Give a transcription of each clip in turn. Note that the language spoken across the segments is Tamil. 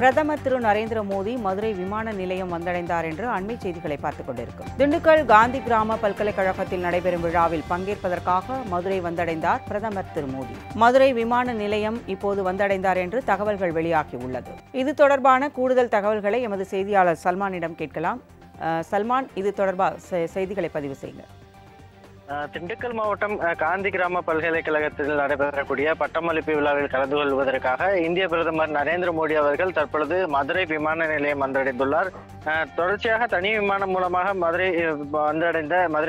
பிரதமர் திரு நரேந்திர மோடி மதுரை விமான நிலையம் வந்தடைந்தார் என்று அண்மை செய்திகளை பார்த்துக் கொண்டிருக்கும். திண்டுக்கல் காந்தி கிராம பல்கலைக்கழகத்தில் நடைபெறும் விழாவில் பங்கேற்பதற்காக மதுரை வந்தடைந்தார் பிரதமர் திரு மோடி. மதுரை விமான நிலையம் இப்போது வந்தடைந்தார் என்று தகவல்கள் வெளியாகியுள்ளது. இது தொடர்பான கூடுதல் தகவல்களை எமது செய்தியாளர் சல்மானிடம் கேட்கலாம். சல்மான், இது தொடர்பாக செய்திகளை பதிவு செய்யுங்க. திண்டுக்கல் மாவட்டம் காந்தி கிராம பல்கலைக்கழகத்தில் நடைபெறக்கூடிய பட்டமளிப்பு விழாவில் கலந்து கொள்வதற்காக இந்திய பிரதமர் நரேந்திர மோடி அவர்கள் தற்பொழுது மதுரை விமான நிலையம் வந்தடைந்துள்ளார். தொடர்ச்சியாக தனி விமானம் மூலமாக மதுரை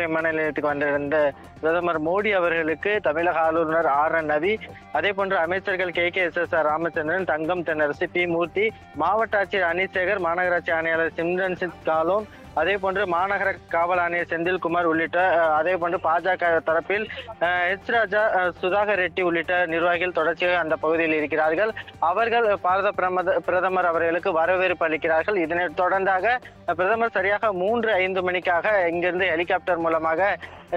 விமான நிலையத்துக்கு வந்தடைந்த பிரதமர் மோடி அவர்களுக்கு தமிழக ஆளுநர் R.N. ரவி, அதே போன்ற அமைச்சர்கள் KK SSR Ramachandran, Thangam Thennarasu, P. மூர்த்தி, மாவட்ட ஆட்சியர் அனிசேகர், மாநகராட்சி ஆணையாளர் சிம்ரன்சித் காலோம், அதே போன்று மாநகர காவல் ஆணையர் செந்தில்குமார் உள்ளிட்ட, அதே போன்று பாஜக தரப்பில் H. ராஜா, சுதாகர் ரெட்டி உள்ளிட்ட நிர்வாகிகள் தொடர்ச்சியாக அந்த பகுதியில் இருக்கிறார்கள். அவர்கள் பாரத பிரதமர் அவர்களுக்கு வரவேற்பு அளிக்கிறார்கள். இதனை தொடர்ந்தாக பிரதமர் சரியாக 3:05 மணிக்காக இங்கிருந்து ஹெலிகாப்டர் மூலமாக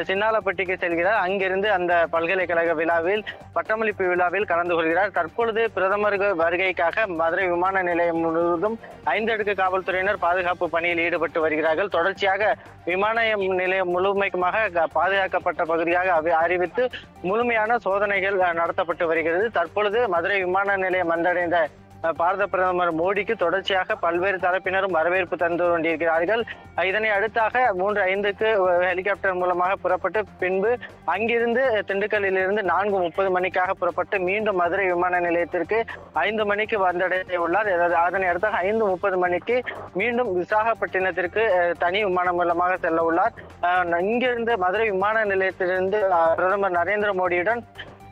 சின்னாலப்பட்டிக்கு செல்கிறார். அங்கிருந்து அந்த பல்கலைக்கழக விழாவில் பட்டமளிப்பு விழாவில் கலந்து கொள்கிறார். தற்பொழுது பிரதமர் வருகைக்காக மதுரை விமான நிலையம் முழுவதும் 5 அடுக்கு காவல்துறையினர் பாதுகாப்பு பணியில் ஈடுபட்டு வருகிறார்கள். தொடர்ச்சியாக விமான நிலையம் முழுமைக்குமாக பாதுகாக்கப்பட்ட பகுதியாக அறிவித்து முழுமையான சோதனைகள் நடத்தப்பட்டு வருகிறது. தற்பொழுது மதுரை விமான நிலையம் வந்தடைந்த பாரத பிரதமர் மோடிக்கு தொடர்ச்சியாக பல்வேறு தரப்பினரும் வரவேற்பு தந்து கொண்டிருக்கிறார்கள். இதனை அடுத்தாக 3:05க்கு ஹெலிகாப்டர் மூலமாக புறப்பட்டு பின்பு அங்கிருந்து திண்டுக்கல்லிலிருந்து 4:30 மணிக்காக புறப்பட்டு மீண்டும் மதுரை விமான நிலையத்திற்கு 5 மணிக்கு வந்தடைய உள்ளார். அதனை அடுத்தாக 5:30 மணிக்கு மீண்டும் விசாகப்பட்டினத்திற்கு தனி விமானம் மூலமாக செல்ல உள்ளார். இங்கிருந்து மதுரை விமான நிலையத்திலிருந்து பிரதமர் நரேந்திர மோடியுடன்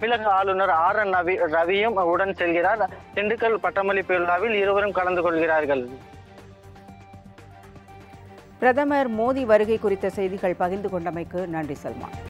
தமிழக ஆளுநர் R.N. ரவியும் உடன் செல்கிறார். திண்டுக்கல் பட்டமளிப்பு விழாவில் இருவரும் கலந்து கொள்கிறார்கள். பிரதமர் மோடி வருகை குறித்த செய்திகள் பகிர்ந்து கொண்டமைக்கு நன்றி சல்மான்.